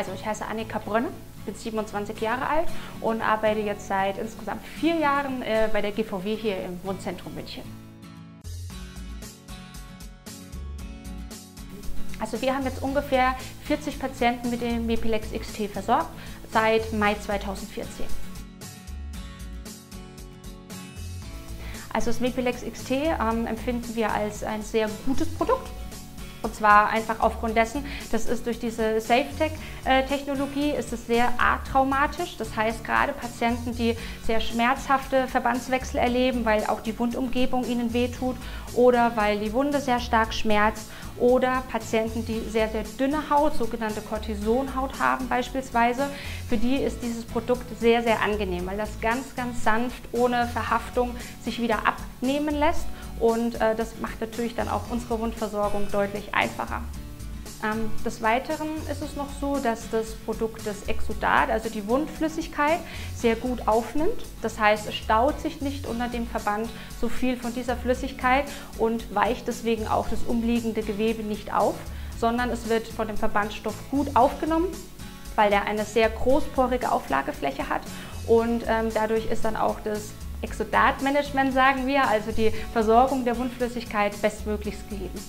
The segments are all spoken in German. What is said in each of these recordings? Also ich heiße Annika Brönne, bin 27 Jahre alt und arbeite jetzt seit insgesamt 4 Jahren bei der GVW hier im Wohnzentrum München. Also wir haben jetzt ungefähr 40 Patienten mit dem Mepilex XT versorgt seit Mai 2014. Also das Mepilex XT empfinden wir als ein sehr gutes Produkt. Und zwar einfach aufgrund dessen, das ist durch diese SafeTech-Technologie, ist es sehr atraumatisch. Das heißt, gerade Patienten, die sehr schmerzhafte Verbandswechsel erleben, weil auch die Wundumgebung ihnen wehtut oder weil die Wunde sehr stark schmerzt oder Patienten, die sehr, sehr dünne Haut, sogenannte Cortisonhaut haben beispielsweise, für die ist dieses Produkt sehr, sehr angenehm, weil das ganz, ganz sanft, ohne Verhaftung sich wieder abnehmen lässt. Und das macht natürlich dann auch unsere Wundversorgung deutlich einfacher. Des Weiteren ist es noch so, dass das Produkt das Exsudat, also die Wundflüssigkeit, sehr gut aufnimmt. Das heißt, es staut sich nicht unter dem Verband so viel von dieser Flüssigkeit und weicht deswegen auch das umliegende Gewebe nicht auf, sondern es wird von dem Verbandstoff gut aufgenommen, weil er eine sehr großporige Auflagefläche hat und dadurch ist dann auch das Exsudatmanagement, sagen wir, also die Versorgung der Wundflüssigkeit bestmöglichst gegeben.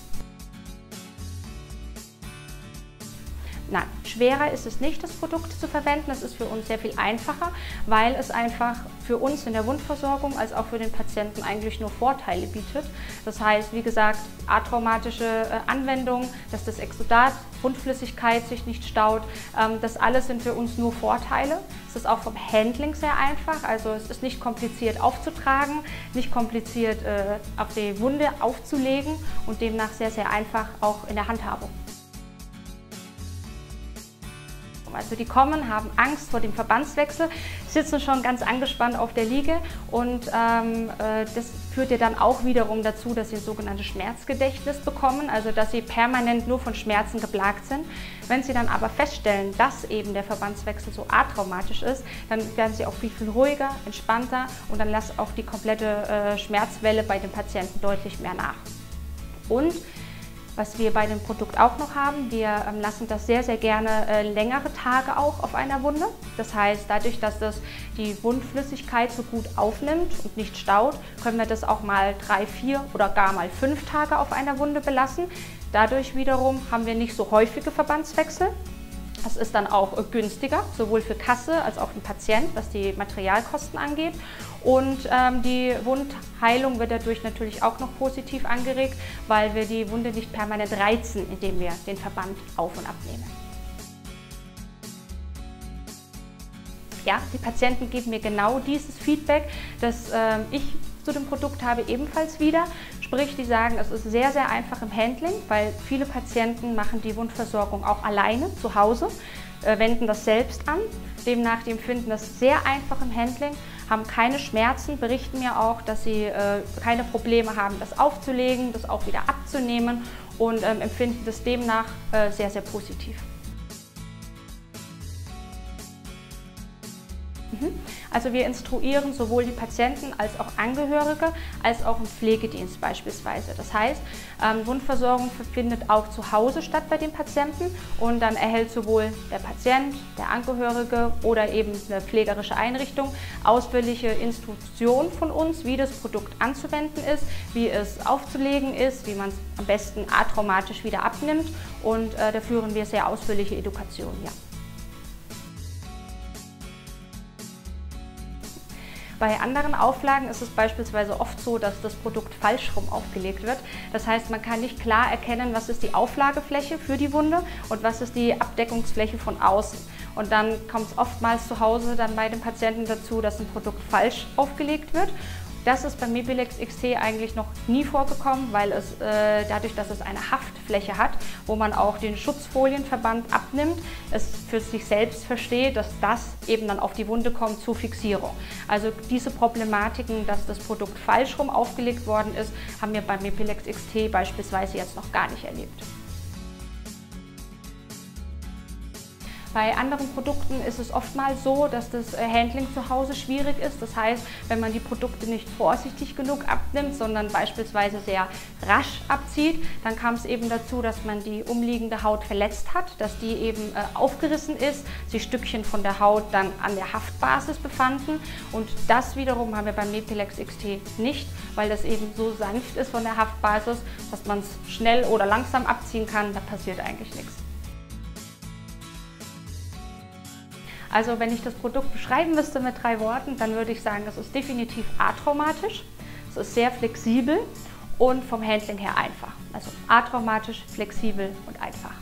Nein, schwerer ist es nicht, das Produkt zu verwenden. Es ist für uns sehr viel einfacher, weil es einfach für uns in der Wundversorgung als auch für den Patienten eigentlich nur Vorteile bietet. Das heißt, wie gesagt, atraumatische Anwendung, dass das Exsudat, Wundflüssigkeit sich nicht staut, das alles sind für uns nur Vorteile. Es ist auch vom Handling sehr einfach, also es ist nicht kompliziert aufzutragen, nicht kompliziert auf die Wunde aufzulegen und demnach sehr, sehr einfach auch in der Handhabung. Also die kommen, haben Angst vor dem Verbandswechsel, sitzen schon ganz angespannt auf der Liege und das führt ja dann auch wiederum dazu, dass sie sogenanntes Schmerzgedächtnis bekommen, also dass sie permanent nur von Schmerzen geplagt sind. Wenn sie dann aber feststellen, dass eben der Verbandswechsel so atraumatisch ist, dann werden sie auch viel, viel ruhiger, entspannter und dann lässt auch die komplette Schmerzwelle bei den Patienten deutlich mehr nach. Und was wir bei dem Produkt auch noch haben, wir lassen das sehr, sehr gerne längere Tage auch auf einer Wunde. Das heißt, dadurch, dass das die Wundflüssigkeit so gut aufnimmt und nicht staut, können wir das auch mal 3, 4 oder gar mal 5 Tage auf einer Wunde belassen. Dadurch wiederum haben wir nicht so häufige Verbandswechsel. Das ist dann auch günstiger, sowohl für Kasse als auch den Patient, was die Materialkosten angeht. Und die Wundheilung wird dadurch natürlich auch noch positiv angeregt, weil wir die Wunde nicht permanent reizen, indem wir den Verband auf- und abnehmen. Ja, die Patienten geben mir genau dieses Feedback, dass ich zu dem Produkt habe ebenfalls wieder. Sprich, die sagen, es ist sehr, sehr einfach im Handling, weil viele Patienten machen die Wundversorgung auch alleine zu Hause, wenden das selbst an. Demnach, die empfinden das sehr einfach im Handling, haben keine Schmerzen, berichten mir auch, dass sie keine Probleme haben, das aufzulegen, das auch wieder abzunehmen und empfinden das demnach sehr, sehr positiv. Also wir instruieren sowohl die Patienten als auch Angehörige, als auch im Pflegedienst beispielsweise. Das heißt, Wundversorgung findet auch zu Hause statt bei den Patienten und dann erhält sowohl der Patient, der Angehörige oder eben eine pflegerische Einrichtung ausführliche Instruktionen von uns, wie das Produkt anzuwenden ist, wie es aufzulegen ist, wie man es am besten atraumatisch wieder abnimmt und da führen wir sehr ausführliche Edukationen, ja. Bei anderen Auflagen ist es beispielsweise oft so, dass das Produkt falsch rum aufgelegt wird. Das heißt, man kann nicht klar erkennen, was ist die Auflagefläche für die Wunde und was ist die Abdeckungsfläche von außen. Und dann kommt es oftmals zu Hause dann bei den Patienten dazu, dass ein Produkt falsch aufgelegt wird. Das ist beim Mepilex XT eigentlich noch nie vorgekommen, weil es dadurch, dass es eine Haftfläche hat, wo man auch den Schutzfolienverband abnimmt, es für sich selbst versteht, dass das eben dann auf die Wunde kommt zur Fixierung. Also diese Problematiken, dass das Produkt falsch rum aufgelegt worden ist, haben wir beim Mepilex XT beispielsweise jetzt noch gar nicht erlebt. Bei anderen Produkten ist es oftmals so, dass das Handling zu Hause schwierig ist. Das heißt, wenn man die Produkte nicht vorsichtig genug abnimmt, sondern beispielsweise sehr rasch abzieht, dann kam es eben dazu, dass man die umliegende Haut verletzt hat, dass die eben aufgerissen ist, sich Stückchen von der Haut dann an der Haftbasis befanden. Und das wiederum haben wir beim Mepilex XT nicht, weil das eben so sanft ist von der Haftbasis, dass man es schnell oder langsam abziehen kann, da passiert eigentlich nichts. Also wenn ich das Produkt beschreiben müsste mit 3 Worten, dann würde ich sagen, es ist definitiv atraumatisch, es ist sehr flexibel und vom Handling her einfach. Also atraumatisch, flexibel und einfach.